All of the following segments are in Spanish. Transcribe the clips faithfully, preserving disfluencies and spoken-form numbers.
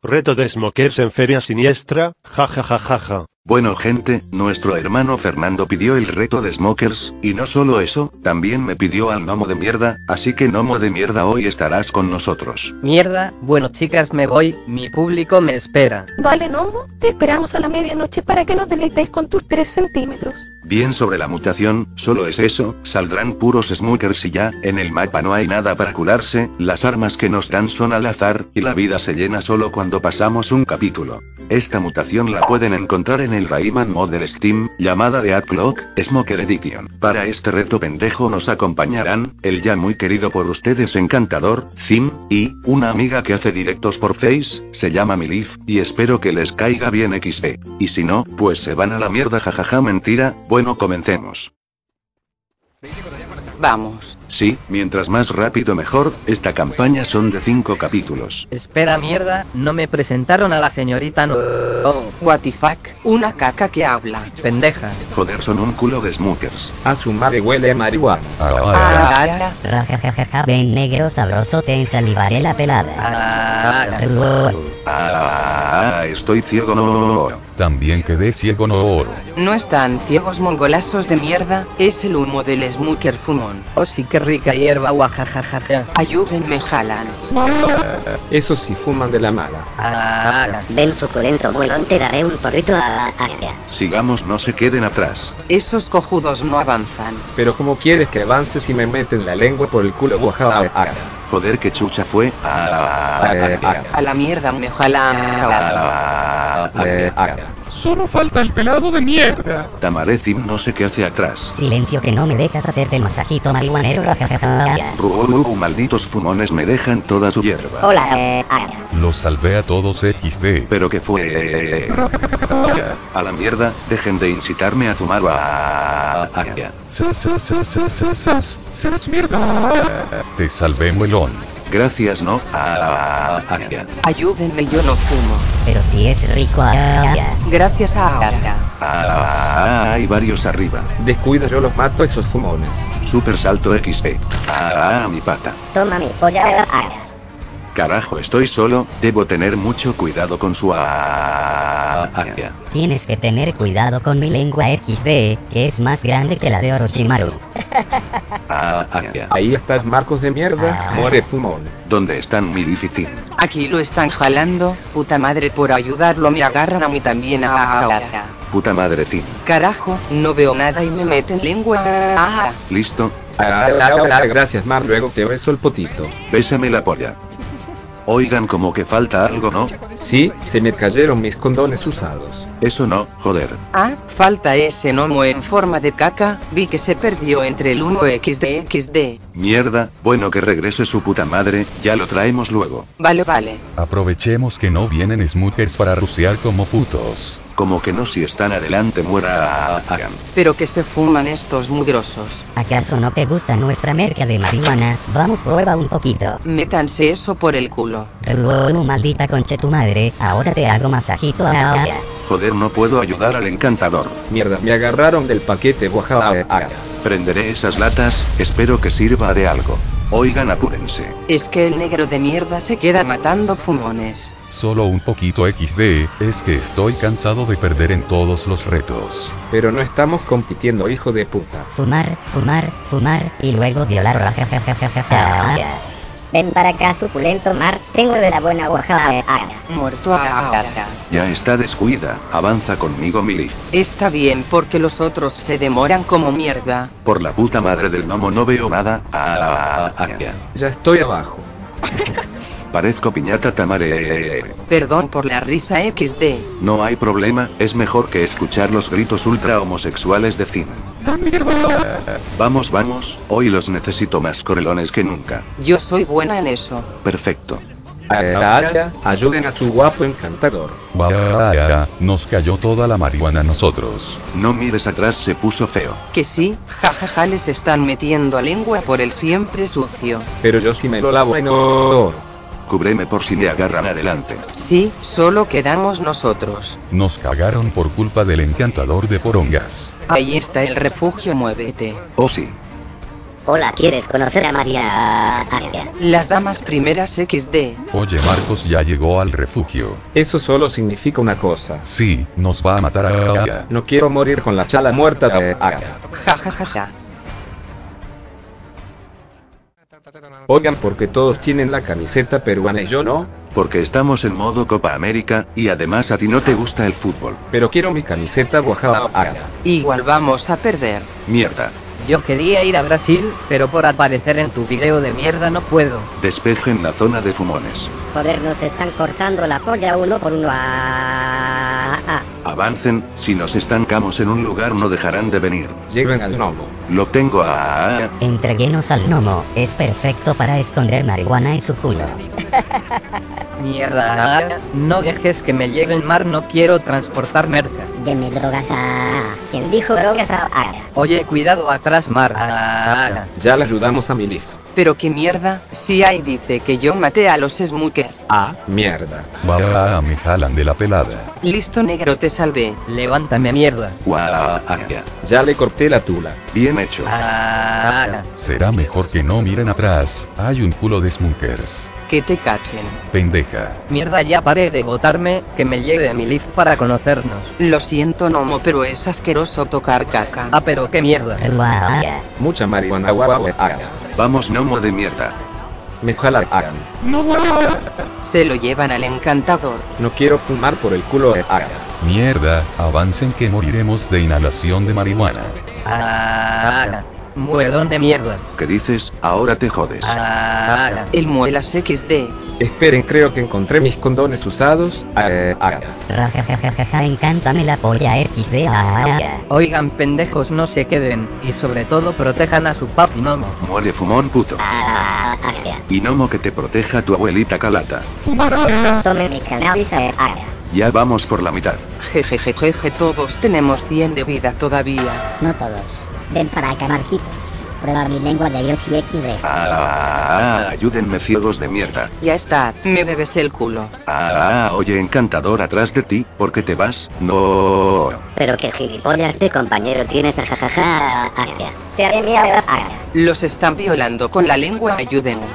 Reto de Smokers en Feria Siniestra, jajajajaja. Bueno gente, nuestro hermano Fernando pidió el reto de Smokers, y no solo eso, también me pidió al gnomo de mierda, así que gnomo de mierda hoy estarás con nosotros. Mierda, bueno chicas me voy, mi público me espera. Vale gnomo, te esperamos a la medianoche para que nos deleitéis con tus tres centímetros. Bien sobre la mutación, solo es eso, saldrán puros Smokers y ya, en el mapa no hay nada para curarse, las armas que nos dan son al azar, y la vida se llena solo cuando pasamos un capítulo. Esta mutación la pueden encontrar en el Rayman mod del Steam, llamada de Ad Clock, Smoker Edition. Para este reto pendejo nos acompañarán, el ya muy querido por ustedes encantador, Zim, y una amiga que hace directos por Face, se llama Milif, y espero que les caiga bien equis de. Y si no, pues se van a la mierda jajaja mentira, bueno comencemos. Vamos. Sí, mientras más rápido mejor, esta campaña son de cinco capítulos. Espera mierda, no me presentaron a la señorita no... Oh, what the fuck, una caca que habla. Pendeja. Joder, son un culo de smokers. A su madre huele a marihuana. Rajajajaja, ven negro sabroso, te ensalivaré la pelada. Ah, estoy ciego no. También quedé ciego no. No están ciegos mongolazos de mierda, es el humo del smoker fumón. Oh sí, qué rica hierba, guajajajaja. Ayúdenme, jalan. Eso sí, fuman de la mala. Ven suculento, vuelón, te daré un porrito a área. Sigamos, no se queden atrás. Esos cojudos no avanzan. Pero como quieres que avance si me meten la lengua por el culo, guajajajaja. Joder, qué chucha fue. A la mierda, me jalan. Solo falta el pelado de mierda. Tamarezim no sé qué hace atrás. Silencio que no me dejas hacer del masajito marihuanero. Ruuu, malditos fumones me dejan toda su hierba. Hola. Los salvé a todos equis de. Pero que fue. A la mierda, dejen de incitarme a fumar. Sas, sas, sas, sas, sas, sas, mierda. Te salvé muelón. Gracias no. Ah, ah, ah, ayúdenme, yo no fumo. Pero si es rico. Ah, ah, gracias a ah, ah, ah, hay varios arriba. Descuida, yo los mato a esos fumones. Super salto equis de. Ah, ah, mi pata. Toma mi polla. Ah, carajo, estoy solo, debo tener mucho cuidado con su ah, ah, ah, ah. Tienes que tener cuidado con mi lengua equis de, que es más grande que la de Orochimaru. Ah, ah, ah. Ahí estás Marcos de mierda, more fumón. ¿Dónde están mi difícil? Aquí lo están jalando, puta madre por ayudarlo me agarran a mí también a ah, ah, ah. Puta madre sí. Carajo, no veo nada y me meten lengua. Ah, ah. Listo. Ah, la, la, la, gracias Mar, luego te beso el potito. Bésame la polla. Oigan, como que falta algo, ¿no? Sí, se me cayeron mis condones usados. Eso no, joder. Ah, falta ese gnomo en forma de caca, vi que se perdió entre el uno equis de equis de. Mierda, bueno que regrese su puta madre, ya lo traemos luego. Vale, vale. Aprovechemos que no vienen smokers para rusear como putos. Como que no, si están adelante muera. Pero que se fuman estos mugrosos. ¿Acaso no te gusta nuestra merca de marihuana? Vamos, prueba un poquito. Métanse eso por el culo. Ruo, maldita conche tu madre, ahora te hago masajito a... Joder, no puedo ayudar al encantador. Mierda, me agarraron del paquete guajá. Prenderé esas latas, espero que sirva de algo. Oigan, apúrense. Es que el negro de mierda se queda matando fumones. Solo un poquito equis de, es que estoy cansado de perder en todos los retos. Pero no estamos compitiendo, hijo de puta. Fumar, fumar, fumar, y luego violar. Ven para acá, suculento Mar, tengo de la buena guajada. Muerto a... Ya está, descuida, avanza conmigo Mili. Está bien porque los otros se demoran como mierda. Por la puta madre del gnomo no veo nada. Ya estoy abajo. Parezco piñata tamare. Perdón por la risa equis de. No hay problema, es mejor que escuchar los gritos ultra homosexuales de Zim. Vamos, vamos, hoy los necesito más corelones que nunca. Yo soy buena en eso. Perfecto. Ayuden a su guapo encantador. Nos cayó toda la marihuana a nosotros. No mires atrás, se puso feo. Que sí, jajaja, les están metiendo a lengua por el siempre sucio. Pero yo sí me lo lavo en oro. Cúbreme por si me agarran adelante. Sí, solo quedamos nosotros. Nos cagaron por culpa del encantador de porongas. Ahí está el refugio, muévete. Oh sí. Hola, ¿quieres conocer a María Aria? Las damas primeras equis de. Oye, Marcos ya llegó al refugio. Eso solo significa una cosa. Sí, nos va a matar a Aria. No quiero morir con la chala muerta de Aria. Ja ja ja ja. Oigan, porque todos tienen la camiseta peruana y yo no. Porque estamos en modo Copa América, y además a ti no te gusta el fútbol. Pero quiero mi camiseta guajada. Igual vamos a perder. Mierda. Yo quería ir a Brasil, pero por aparecer en tu video de mierda no puedo. Despejen la zona de fumones. Joder, nos están cortando la polla uno por uno. Avancen, si nos estancamos en un lugar no dejarán de venir. Lleven al gnomo. Lo tengo a... Entreguenos al gnomo, es perfecto para esconder marihuana y su culo. Mierda, no dejes que me lleve el mar, no quiero transportar merca. Deme drogas a... ¿Quién dijo drogas a... Oye, cuidado atrás, mar. Ya le ayudamos a Milif. Pero qué mierda, si ahí dice que yo maté a los Smoker. Ah, mierda. Guau, me jalan de la pelada. Listo, negro, te salvé. Levántame, mierda. Guau, ya le corté la tula. Bien hecho. Ah, será mejor que no miren atrás, hay un culo de Smokers. Que te cachen. Pendeja. Mierda, ya paré de botarme, que me lleve a Milif para conocernos. Lo siento, Nomo, pero es asqueroso tocar caca. Ah, pero qué mierda. Guau. Mucha marihuana, guau, guau. Vamos, gnomo de mierda. Me jala Aran. No, se lo llevan al encantador. No quiero fumar por el culo de Aran. Mierda, avancen que moriremos de inhalación de marihuana. Ah, muelón de mierda. ¿Qué dices? Ahora te jodes. Ah, el muelas equis de. Esperen, creo que encontré mis condones usados. Ah, ah. Rajajajaja, encántame la polla equis de. Ah, oigan, pendejos, no se queden, y sobre todo protejan a su papi Nomo. Muere, fumón puto. Ah, ah, ah. Y Nomo, que te proteja tu abuelita calata. Fumará. Tome mi cannabis. Ah, ya vamos por la mitad. Jejejejeje, todos tenemos cien de vida todavía. No todos. Ven para acá, Marquitos. Prueba mi lengua de Yoshi equis de. Ah, ayúdenme, ciegos de mierda. Ya está, me debes el culo. Ah, oye, encantador, atrás de ti, ¿por qué te vas? No. Pero qué gilipollas de compañero tienes, ajajaja. Te haré mierda. Los están violando con la lengua, ayúdenme.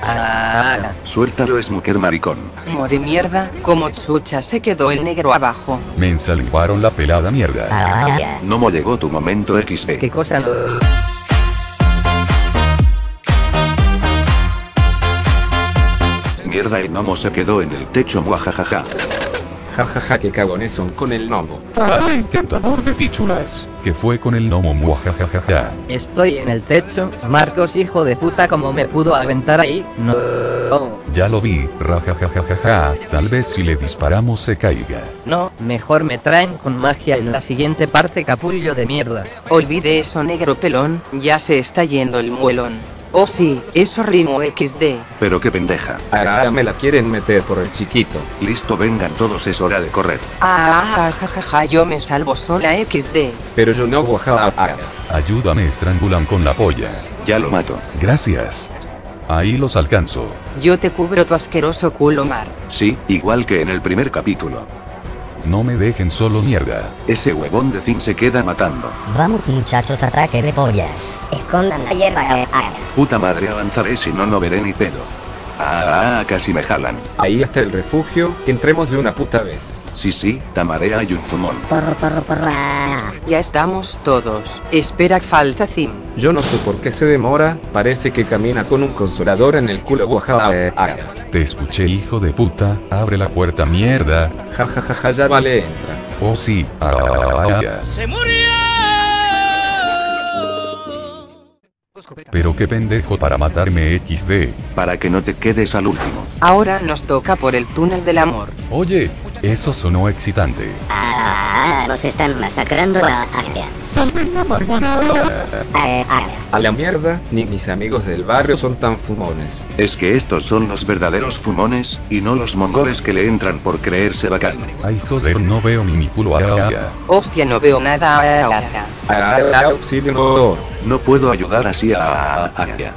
Suéltalo, Smoker maricón. More mierda, como chucha se quedó el negro abajo. Me ensalivaron la pelada mierda. No me llegó tu momento equis de. Qué cosa. Mierda, el gnomo se quedó en el techo, muajajaja. Jajaja, que cagones son con el gnomo. Ah, encantador de pichulas. ¿Qué fue con el gnomo, muajajajaja? Estoy en el techo, Marcos, hijo de puta, ¿cómo me pudo aventar ahí? No. Ya lo vi, rajajajajaja, tal vez si le disparamos se caiga. No, mejor me traen con magia en la siguiente parte, capullo de mierda. Olvide eso, negro pelón, ya se está yendo el muelón. Oh sí, eso rimo equis de. Pero qué pendeja. Ahora me la quieren meter por el chiquito. Listo, vengan todos, es hora de correr. Ah, jajaja, yo me salvo sola equis de. Pero yo no, jajaja. Ayúdame, estrangulan con la polla. Ya lo mato. Gracias. Ahí los alcanzo. Yo te cubro tu asqueroso culo, Mar. Sí, igual que en el primer capítulo. No me dejen solo, mierda. Ese huevón de Zim se queda matando. Vamos, muchachos, ataque de pollas. Escondan la hierba. Puta madre, avanzaré, si no, no veré ni pedo. Ah, ah, casi me jalan. Ahí está el refugio, entremos de una puta vez. Sí, sí, tamarea y un fumón. Porro, porro, porro. Ya estamos todos. Espera, falta Zim. Yo no sé por qué se demora, parece que camina con un consolador en el culo. Te escuché, hijo de puta, abre la puerta, mierda. Ja ja ja ja, ya vale, entra. Oh sí, se murió. Pero qué pendejo para matarme equis de. Para que no te quedes al último. Ahora nos toca por el túnel del amor. Oye, eso sonó excitante. Ah, nos están masacrando a Aria. Salven la marihuana. A la mierda, ni mis amigos del barrio son tan fumones. Es que estos son los verdaderos fumones, y no los mongoles que le entran por creerse bacán. Ay, joder, no veo ni mi culo. Hostia, no veo nada. Auxilio. No puedo ayudar así a Aria.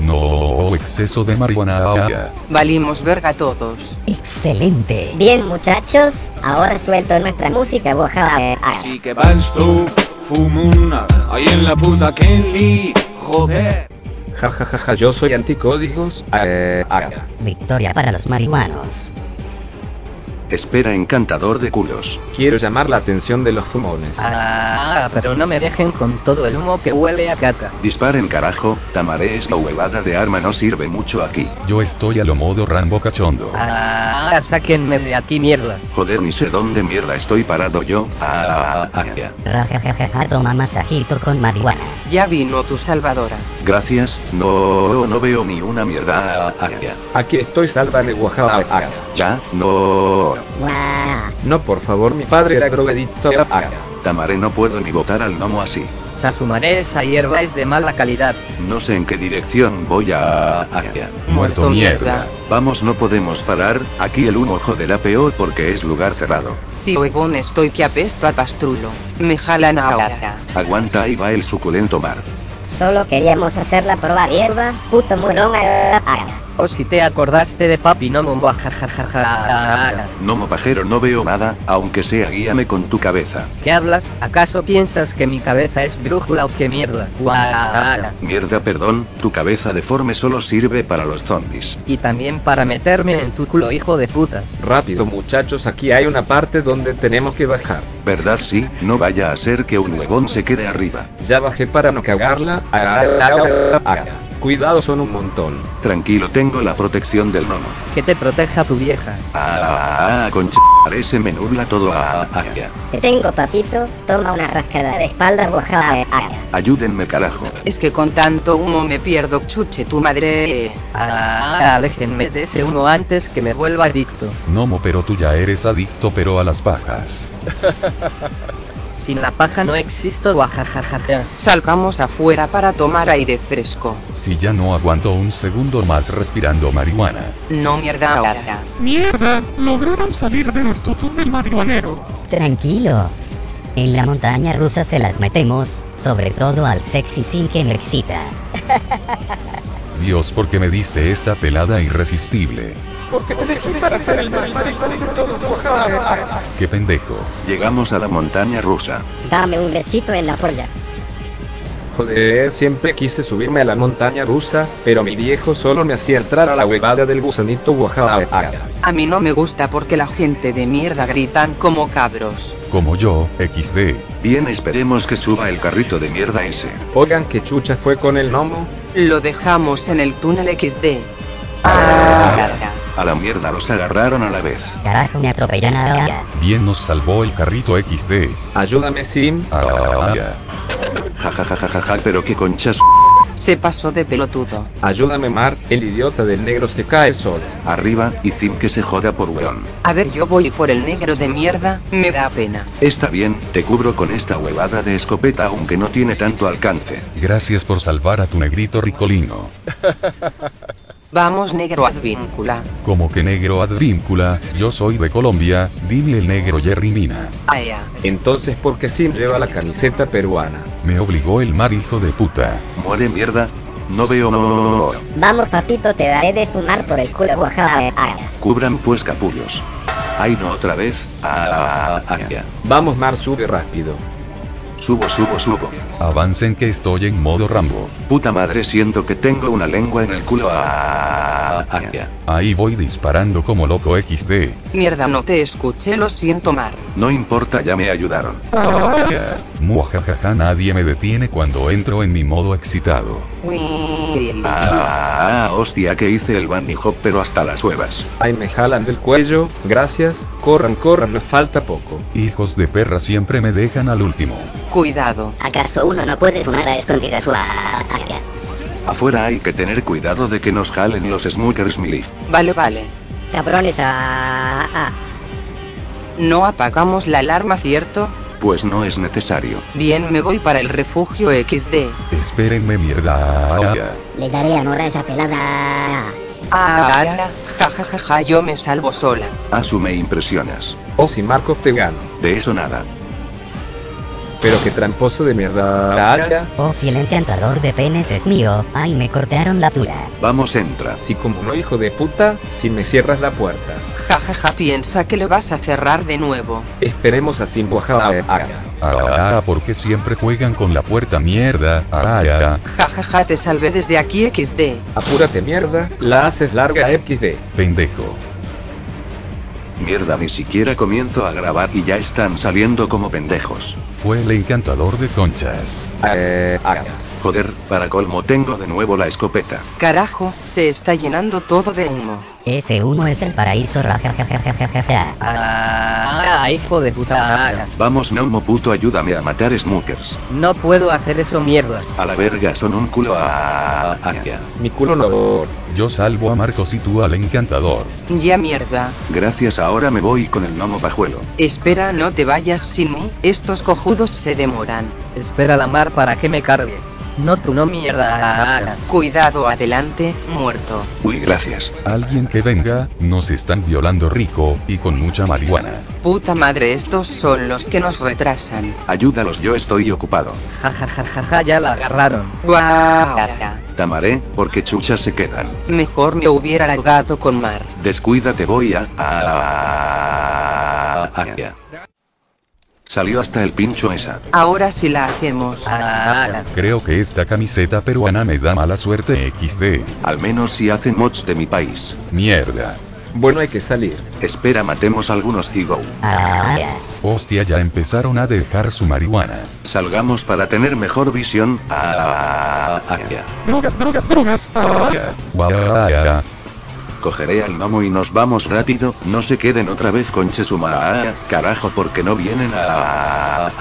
No, exceso de marihuana. Valimos verga todos. Excelente. Bien, muchachos, ahora suelto nuestra música bojada. Así que vas tú, fumuna, ahí en la puta Kenley. joder. Ja ja ja ja, yo soy anticódigos. Eh, ah. Victoria para los marihuanos. Espera, encantador de culos. Quiero llamar la atención de los fumones. Ah, pero no me dejen con todo el humo que huele a caca. Disparen, carajo, tamaré, esta huevada de arma no sirve mucho aquí. Yo estoy a lo modo Rambo cachondo. Ah, sáquenme de aquí, mierda. Joder, ni sé dónde mierda estoy parado yo. Ah, ah, ah, ah. Toma masajito con marihuana. Ya vino tu salvadora. Gracias, no, no veo ni una mierda. Ah, ah, ah. Aquí estoy, sálvame, guajá. Ah, ya, no. Wow. No, por favor, mi padre era drogadicto. Ah. Tamaré, no puedo ni votar al gnomo así. Sasumaré, esa hierba es de mala calidad. No sé en qué dirección voy a... a... Muerto mierda. Vamos, no podemos parar, aquí el humo jode la peor porque es lugar cerrado. Si huevón, estoy que apesto a pastrulo. Me jalan ahora. Aguanta, ahí va el suculento mar. Solo queríamos hacer la prueba de hierba, puto mulón. O si te acordaste de papi no mombo, jajajaja. No, mo pajero, no veo nada, aunque sea guíame con tu cabeza. ¿Qué hablas? ¿Acaso piensas que mi cabeza es brújula o qué mierda? Guajajaja. Mierda, perdón, tu cabeza deforme solo sirve para los zombies. Y también para meterme en tu culo, hijo de puta. Rápido, muchachos, aquí hay una parte donde tenemos que bajar. ¿Verdad? Sí, no vaya a ser que un huevón se quede arriba. Ya bajé para no cagarla. Cuidado, son un montón. Tranquilo, tengo la protección del nono. Que te proteja tu vieja. Ah, con ch... se me nubla todo. Ah, ah, ah. Te tengo, papito, toma una rascada de espalda, guajá. Ah. Ayúdenme, carajo. Es que con tanto humo me pierdo, chuche tu madre. Ah, aléjenme de ese humo antes que me vuelva adicto. Nomo, pero tú ya eres adicto, pero a las pajas. Sin la paja no existo, guajajajaja. Salgamos afuera para tomar aire fresco. Si ya no aguanto un segundo más respirando marihuana. No, mierda ahora. Mierda, lograron salir de nuestro túnel marihuanero. Tranquilo. En la montaña rusa se las metemos, sobre todo al sexy sin que me excita. Dios, ¿por qué me diste esta pelada irresistible? Porque te elegí para ser el más maricón de todos. ¡Qué pendejo! Llegamos a la montaña rusa. Dame un besito en la polla. Joder, siempre quise subirme a la montaña rusa, pero mi viejo solo me hacía entrar a la huevada del gusanito, guajá. A mí no me gusta porque la gente de mierda gritan como cabros. Como yo, equis de. Bien, esperemos que suba el carrito de mierda ese. Oigan, ¿qué chucha fue con el gnomo? Lo dejamos en el túnel, equis de. Ah, a la mierda, los agarraron a la vez. Carajo, me atropelló nada. Bien, nos salvó el carrito, equis de. Ayúdame, Zim. Ah, ja ja ja ja ja ja, pero qué conchas. Se pasó de pelotudo. Ayúdame, Mar, el idiota del negro se cae solo. Arriba, y Zim que se joda por weón. A ver, yo voy por el negro de mierda, me da pena. Está bien, te cubro con esta huevada de escopeta aunque no tiene tanto alcance. Gracias por salvar a tu negrito ricolino. Vamos, negro advíncula. Como que negro advíncula, yo soy de Colombia, dime el negro Jerry Mina. Ay, ay. Entonces, ¿por qué Sim lleva la camiseta peruana? Me obligó el mar, hijo de puta. Muere, mierda. No veo, no, no, no. Vamos, papito, te daré de fumar por el culo, guajá. Cubran pues, capullos. Ay, no, otra vez. Ah, ah, ah, vamos, Mar, sube rápido. Subo, subo, subo. Avancen que estoy en modo Rambo. Puta madre, siento que tengo una lengua en el culo. Ah, ah, ah. Ahí voy disparando como loco, equis de. Mierda, no te escuché, lo siento, Mar. No importa, ya me ayudaron. Ah, ah. Muajajaja, nadie me detiene cuando entro en mi modo excitado. Uy. Ah, ah, hostia, que hice el bunny hop pero hasta las huevas. Ay, me jalan del cuello, gracias. Corran, corran, nos falta poco. Hijos de perra, siempre me dejan al último. Cuidado. ¿Acaso uno no puede fumar a escondidas? Afuera hay que tener cuidado de que nos jalen los smokers, Milif. Vale, vale. Cabrones, a... a... No apagamos la alarma, ¿cierto? Pues no es necesario. Bien, me voy para el refugio, equis de. Espérenme, mierda. Le daré amor a esa pelada. Ah, ja, ja, ja, ja, yo me salvo sola. Asume, impresionas. O si Marcos te gano. De eso nada. Pero que tramposo de mierda. Oh, si el encantador de penes es mío. Ay, me cortaron la tula. Vamos, entra. Si como no, hijo de puta, si me cierras la puerta. Jajaja, piensa que lo vas a cerrar de nuevo. Esperemos a Simbo, jajaja. ¿Por qué siempre juegan con la puerta, mierda? Jajaja, te salvé desde aquí, equis de. Apúrate, mierda, la haces larga, equis de. Pendejo. Mierda, ni siquiera comienzo a grabar y ya están saliendo como pendejos. Fue el encantador de conchas. Eh, ah. Joder, para colmo tengo de nuevo la escopeta. Carajo, se está llenando todo de humo. Ese humo es el paraíso, rajajajajaja. Ah, hijo de puta. Vamos, Nomo puto, ayúdame a matar smokers. No puedo hacer eso, mierda. A la verga, son un culo a... Mi culo no. Yo salvo a Marcos y tú al encantador. Ya, mierda. Gracias, ahora me voy con el Nomo pajuelo. Espera, no te vayas sin mí, estos cojudos se demoran. Espera la mar para que me cargue. No, tú no, mierda. Cuidado, adelante, muerto. Uy, gracias. Alguien que venga, nos están violando rico, y con mucha marihuana. Puta madre, estos son los que nos retrasan. Ayúdalos, yo estoy ocupado. Ja, ja, ja, ja, ja, ya la agarraron. Guau. Tamaré, porque chuchas se quedan. Mejor me hubiera largado con Mar. Descuídate, voy a... a... a... Salió hasta el pincho esa. Ahora sí la hacemos. Ah, creo que esta camiseta peruana me da mala suerte, equis de. Al menos si hacen mods de mi país. Mierda. Bueno, hay que salir. Espera, matemos algunos y go. Ah, hostia, ya empezaron a dejar su marihuana. Salgamos para tener mejor visión. Ah, drogas, drogas, drogas. Ah, ah. Cogeré al Nomo y nos vamos rápido, no se queden otra vez con Chesuma, carajo, porque no vienen a...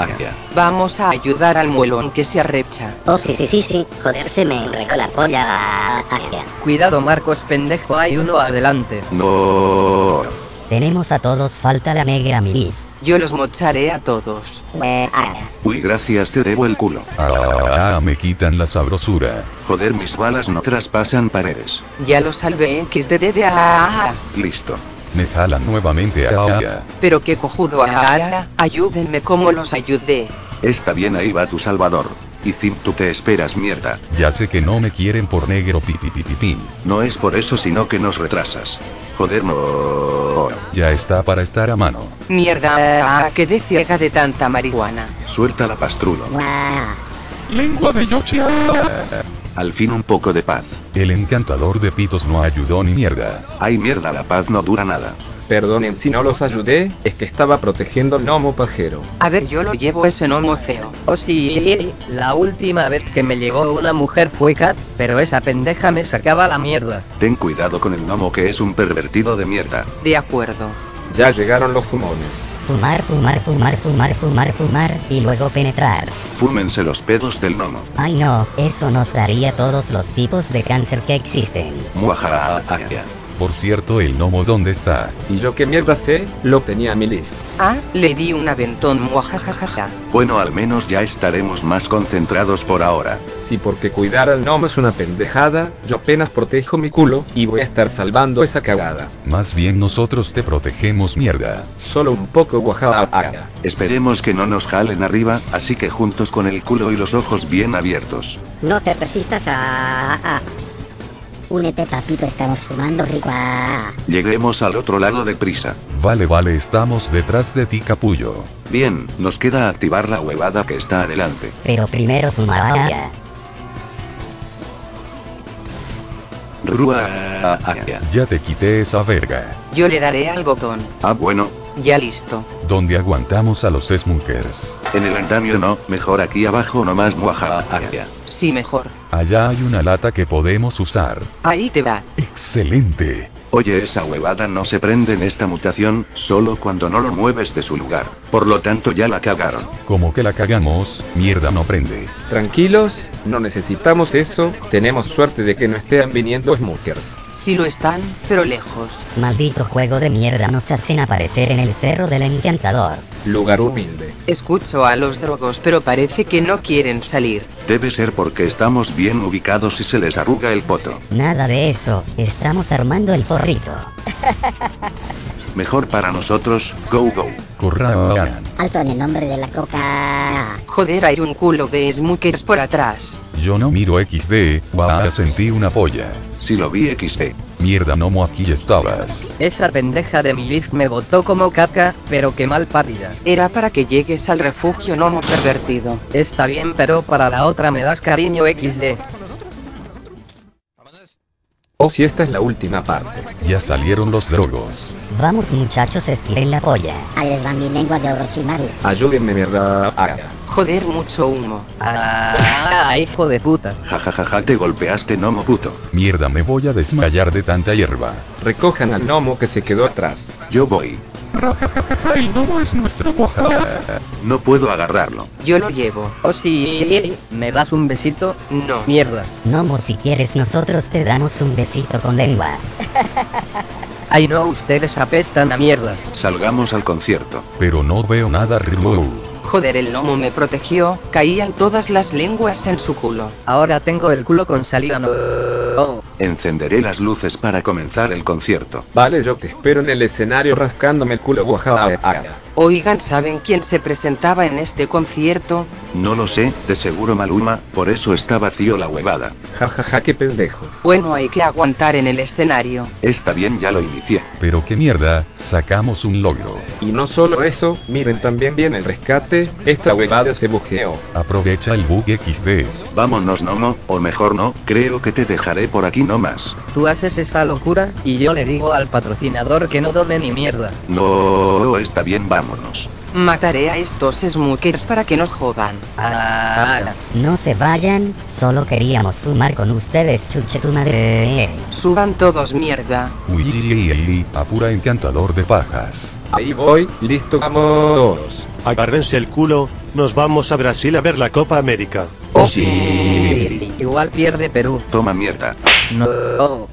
Vamos a ayudar al muelón que se arrecha. Oh, sí, sí, sí, sí, joder, se me enrecó la polla. Cuidado, Marcos, pendejo, hay uno adelante. No. Tenemos a todos, falta la mega Milif. Yo los mocharé a todos. Uy, gracias, te debo el culo. Ah, me quitan la sabrosura. Joder, mis balas no traspasan paredes. Ya lo salvé, equis de de de. Ah, listo. Me jalan nuevamente a... Pero qué cojudo, a... Ayúdenme como los ayudé. Está bien, ahí va tu salvador. Y Zim, tú te esperas, mierda. Ya sé que no me quieren por negro, pipipipipi. No es por eso, sino que nos retrasas. Joder, no. Ya está para estar a mano. Mierda, quedé ciega de tanta marihuana. Suelta la pastrulo. Lengua de Yoshi. Al fin un poco de paz. El encantador de pitos no ayudó ni mierda. Ay, mierda, la paz no dura nada. Perdonen si no los ayudé, es que estaba protegiendo al Nomo pajero. A ver, yo lo llevo ese Nomo feo. Oh sí, la última vez que me llegó una mujer fue Kat, pero esa pendeja me sacaba la mierda. Ten cuidado con el Nomo, que es un pervertido de mierda. De acuerdo. Ya llegaron los fumones. Fumar, fumar, fumar, fumar, fumar, fumar, y luego penetrar. Fúmense los pedos del Nomo. Ay no, eso nos daría todos los tipos de cáncer que existen. Muajaja. Por cierto, el Nomo, ¿dónde está? Y yo qué mierda sé, lo tenía Milif. Ah, le di un aventón, muajajajaja. Bueno, al menos ya estaremos más concentrados por ahora. Sí, porque cuidar al Nomo es una pendejada, yo apenas protejo mi culo, y voy a estar salvando esa cagada. Más bien nosotros te protegemos, mierda. Solo un poco, guajajaja. Esperemos que no nos jalen arriba, así que juntos con el culo y los ojos bien abiertos. No te resistas a... Únete, papito, estamos fumando rico. Lleguemos al otro lado de prisa. Vale, vale, estamos detrás de ti, capullo. Bien, nos queda activar la huevada que está adelante. Pero primero fumar. Rua. Ya te quité esa verga. Yo le daré al botón. Ah, bueno. Ya listo. ¿Dónde aguantamos a los smokers? En el andamio no, mejor aquí abajo nomás, muajaja. Sí, mejor. Allá hay una lata que podemos usar. Ahí te va. Excelente. Oye, esa huevada no se prende en esta mutación, solo cuando no lo mueves de su lugar. Por lo tanto ya la cagaron. Como que la cagamos, mierda, no prende. Tranquilos, no necesitamos eso, tenemos suerte de que no estén viniendo smokers. Sí lo están, pero lejos. Maldito juego de mierda, nos hacen aparecer en el cerro del encantador. Lugar humilde. Escucho a los drogos, pero parece que no quieren salir. Debe ser porque estamos bien ubicados y se les arruga el poto. Nada de eso, estamos armando el porrito. Mejor para nosotros, go go. Corran. Alto en el nombre de la coca. Joder, hay un culo de smokers por atrás. Yo no miro equis de, bah, sentí una polla. Si lo vi equis de. Mierda, Nomo, aquí estabas. Esa pendeja de Milif me botó como caca, pero qué mal pálida. Era para que llegues al refugio, Nomo pervertido. Está bien, pero para la otra me das cariño equis de. O si esta es la última parte. Ya salieron los drogos. Vamos muchachos, estiren la polla. Ahí les va mi lengua de Orochimaru. Ayúdenme, mierda. Ah. Joder, mucho humo. Ah, hijo de puta. Jajajaja, ja, ja, ja, te golpeaste, Nomo puto. Mierda, me voy a desmayar de tanta hierba. Recojan al Nomo que se quedó atrás. Yo voy. El Nomo es nuestro. No puedo agarrarlo. Yo lo llevo. O oh, si me das un besito, no. Mierda. Nomo, si quieres nosotros te damos un besito con lengua. Ay no, ustedes apestan a mierda. Salgamos al concierto. Pero no veo nada, Rimou. Joder, el Nomo me protegió, caían todas las lenguas en su culo. Ahora tengo el culo con salida no... Oh. Encenderé las luces para comenzar el concierto. Vale, yo te espero en el escenario rascándome el culo. Oigan, ¿saben quién se presentaba en este concierto? No lo sé, de seguro Maluma, por eso está vacío la huevada. Jajaja, qué pendejo. Bueno, hay que aguantar en el escenario. Está bien, ya lo inicié. Pero qué mierda, sacamos un logro. Y no solo eso, miren también bien el rescate. Esta huevada se bugueó. Aprovecha el bug equis de. Vámonos, Nomo, o mejor no, creo que te dejaré por aquí nomás. Tú haces esa locura, y yo le digo al patrocinador que no done ni mierda. No, está bien, vámonos. Mataré a estos smokers para que nos jodan. Ah. No se vayan, solo queríamos fumar con ustedes, chuche tu madre. Suban todos, mierda. Uy, apura encantador de pajas. Ahí voy, listo, vamos. Agárrense el culo, nos vamos a Brasil a ver la Copa América. Oh sí. Igual pierde Perú. Toma mierda. No.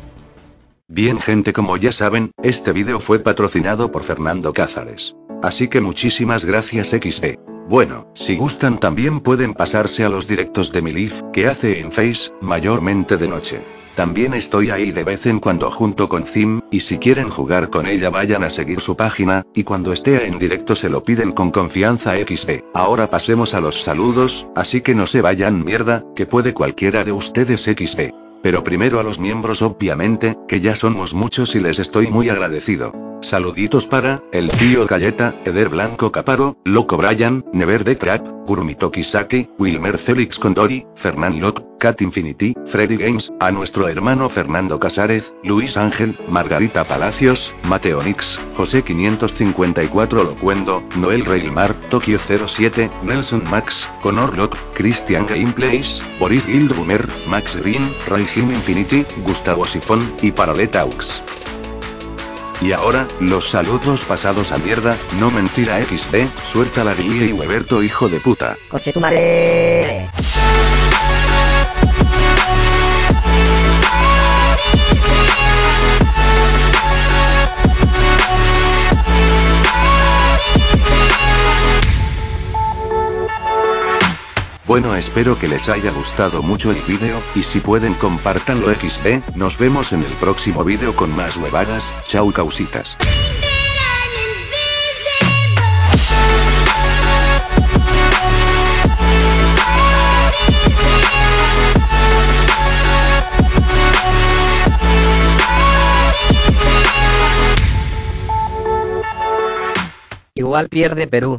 Bien gente, como ya saben, este video fue patrocinado por Fernando Cázares. Así que muchísimas gracias equis de. Bueno, si gustan también pueden pasarse a los directos de Milif, que hace en Face, mayormente de noche. También estoy ahí de vez en cuando junto con Zim, y si quieren jugar con ella vayan a seguir su página, y cuando esté en directo se lo piden con confianza equis de. Ahora pasemos a los saludos, así que no se vayan mierda, que puede cualquiera de ustedes equis de. Pero primero a los miembros obviamente, que ya somos muchos y les estoy muy agradecido. Saluditos para El Tío Galleta, Eder Blanco Caparo, Loco Bryan, Never The Trap, Gurmito Kisaki, Wilmer Felix Condori, Fernán Locke, Kat Infinity, Freddy Games, a nuestro hermano Fernando Cázares, Luis Ángel, Margarita Palacios, Mateo Nix, José quinientos cincuenta y cuatro Locuendo, Noel Reilmar, Tokio cero siete, Nelson Max, Conor Locke, Christian Gameplays, Boris Ildrumer, Max Green, Raheem Infinity, Gustavo Sifón, y Paraletaux. Y ahora, los saludos pasados a mierda, no mentira equis de, suelta la guía y Hueberto hijo de puta. Coche tu madre. Bueno, espero que les haya gustado mucho el vídeo, y si pueden compártanlo equis de, nos vemos en el próximo vídeo con más huevadas, chau causitas. Igual pierde Perú.